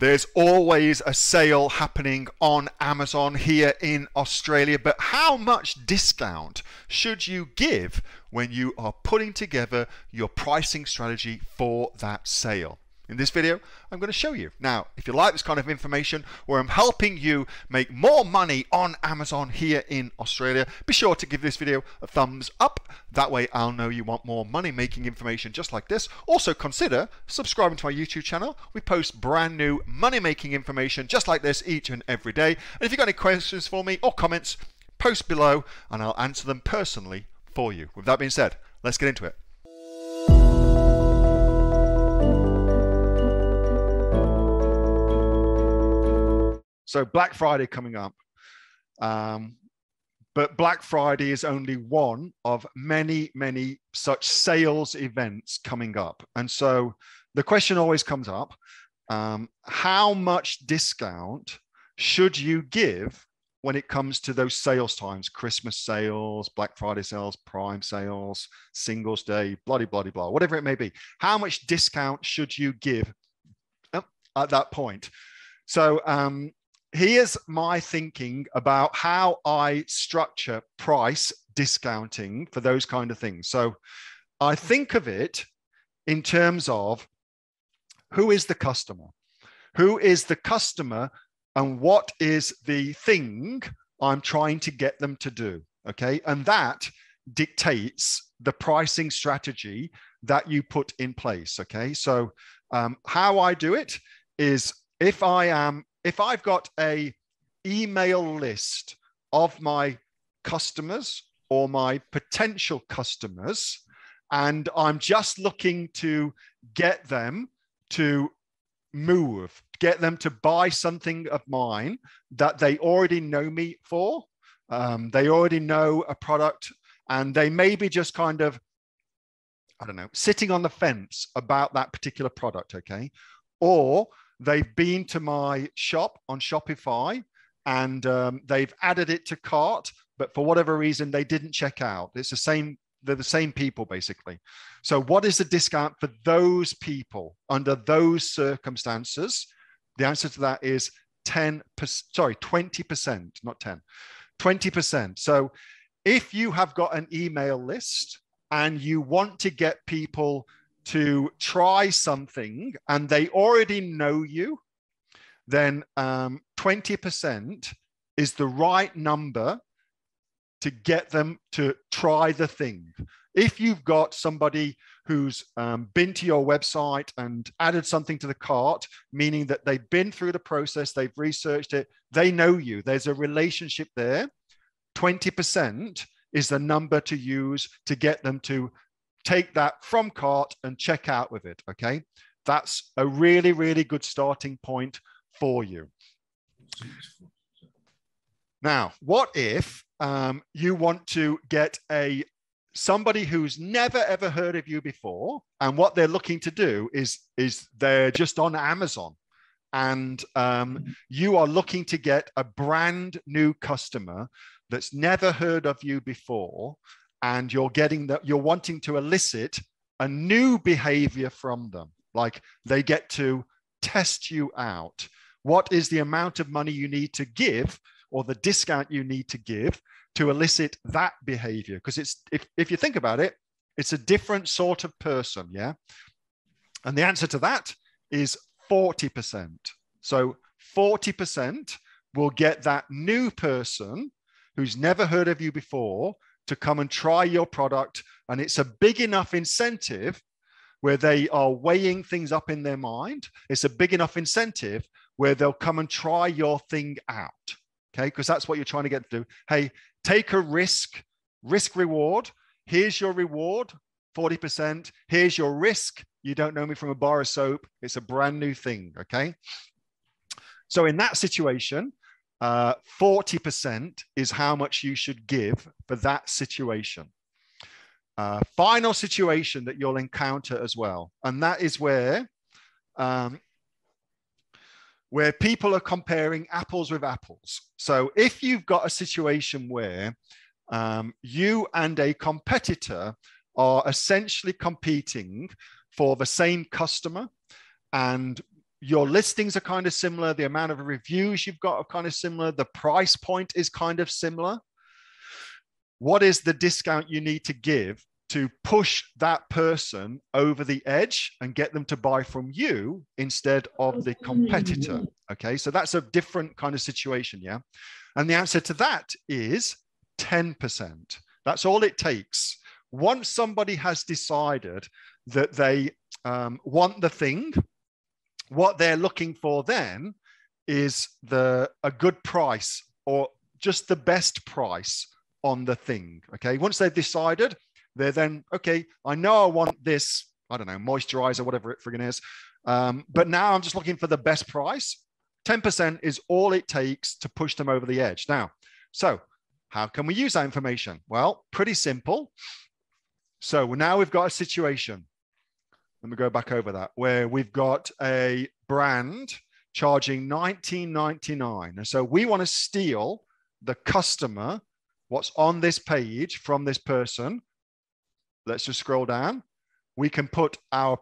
There's always a sale happening on Amazon here in Australia, but how much discount should you give when you are putting together your pricing strategy for that sale? In this video, I'm going to show you. Now, if you like this kind of information where I'm helping you make more money on Amazon here in Australia, be sure to give this video a thumbs up. That way I'll know you want more money making information just like this. Also consider subscribing to my YouTube channel. We post brand new money making information just like this each and every day. And if you've got any questions for me or comments, post below and I'll answer them personally for you. With that being said, let's get into it. So Black Friday coming up, but Black Friday is only one of many, many such sales events coming up. And so the question always comes up, how much discount should you give when it comes to those sales times, Christmas sales, Black Friday sales, Prime sales, Singles Day, bloody, bloody, blah, whatever it may be. How much discount should you give at that point? So, here's my thinking about how I structure price discounting for those kind of things. So I think of it in terms of who is the customer? Who is the customer and what is the thing I'm trying to get them to do? Okay. And that dictates the pricing strategy that you put in place. Okay. So how I do it is if I've got an email list of my customers or my potential customers, and I'm just looking to get them to move, get them to buy something of mine that they already know me for, they already know a product, and they may be just kind of, I don't know, sitting on the fence about that particular product, okay? Or they've been to my shop on Shopify and they've added it to cart, but for whatever reason, they didn't check out. It's the same, they're the same people basically. So what is the discount for those people under those circumstances? The answer to that is 20%, not 10, 20%. So if you have got an email list and you want to get people to try something and they already know you, then 20% is the right number to get them to try the thing. If you've got somebody who's been to your website and added something to the cart, meaning that they've been through the process, they've researched it, they know you, there's a relationship there, 20% is the number to use to get them to take that from cart and check out with it, okay? That's a really, really good starting point for you. Now, what if you want to get somebody who's never, ever heard of you before, and what they're looking to do is they're just on Amazon, and you are looking to get a brand new customer that's never heard of you before, and you're getting that, you're wanting to elicit a new behavior from them, like they get to test you out. What is the amount of money you need to give, or the discount you need to give to elicit that behavior? Because it's, if you think about it, it's a different sort of person, yeah? And the answer to that is 40%. So 40% will get that new person who's never heard of you before to come and try your product. And it's a big enough incentive where they are weighing things up in their mind. It's a big enough incentive where they'll come and try your thing out, okay? Because that's what you're trying to get to do. Hey, take a risk, risk reward. Here's your reward, 40%. Here's your risk. You don't know me from a bar of soap. It's a brand new thing, okay? So in that situation, 40% is how much you should give for that situation. Final situation that you'll encounter as well. And that is where people are comparing apples with apples. So if you've got a situation where you and a competitor are essentially competing for the same customer, and Your listings are kind of similar. The amount of reviews you've got are kind of similar. The price point is kind of similar. What is the discount you need to give to push that person over the edge and get them to buy from you instead of the competitor? Okay, so that's a different kind of situation, yeah? And the answer to that is 10%. That's all it takes. Once somebody has decided that they want the thing, what they're looking for then is a good price, or just the best price on the thing. Okay, once they've decided, they're then, okay, I know I want this, I don't know, moisturizer, whatever it friggin' is, but now I'm just looking for the best price. 10% is all it takes to push them over the edge. Now, so how can we use that information? Well, pretty simple. So now we've got a situation. Let me go back over that, where we've got a brand charging $19.99. And so we want to steal the customer, what's on this page, from this person. Let's just scroll down. We can put our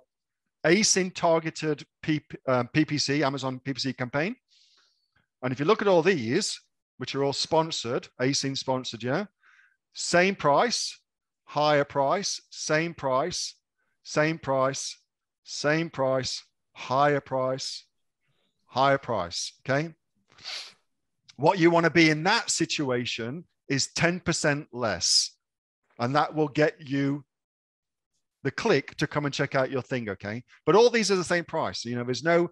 ASIN targeted PPC, Amazon PPC campaign. And if you look at all these, which are all sponsored, ASIN sponsored, yeah? Same price, higher price, same price, same price, same price, higher price, higher price, okay? What you want to be in that situation is 10% less, and that will get you the click to come and check out your thing, okay? But all these are the same price, you know, there's no,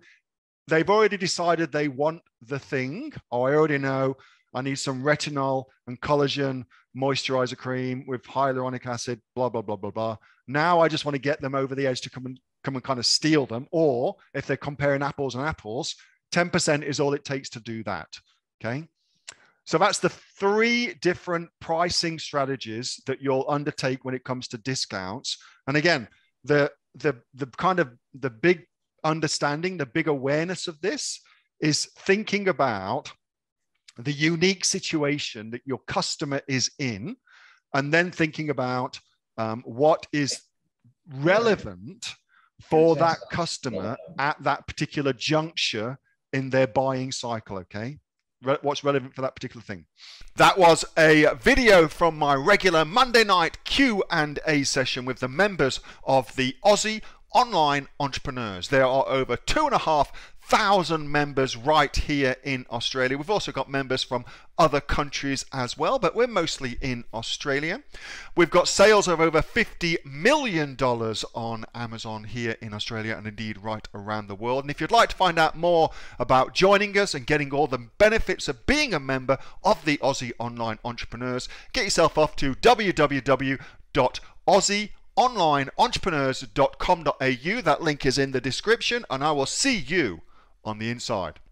they've already decided they want the thing, or I already know I need some retinol and collagen moisturizer cream with hyaluronic acid, blah, blah, blah, blah, blah. Now I just want to get them over the edge to come and kind of steal them. Or if they're comparing apples and apples, 10% is all it takes to do that, okay? So that's the three different pricing strategies that you'll undertake when it comes to discounts. And again, the kind of the big understanding, the big awareness of this is thinking about the unique situation that your customer is in, and then thinking about what is relevant for that customer at that particular juncture in their buying cycle, okay? What's relevant for that particular thing. That was a video from my regular Monday night Q&A session with the members of the Aussie Online Entrepreneurs. There are over 2,500 members right here in Australia. We've also got members from other countries as well, but we're mostly in Australia. We've got sales of over $50 million on Amazon here in Australia, and indeed right around the world. And if you'd like to find out more about joining us and getting all the benefits of being a member of the Aussie Online Entrepreneurs, get yourself off to www.aussieonlineentrepreneurs.com.au. That link is in the description, and I will see you on the inside.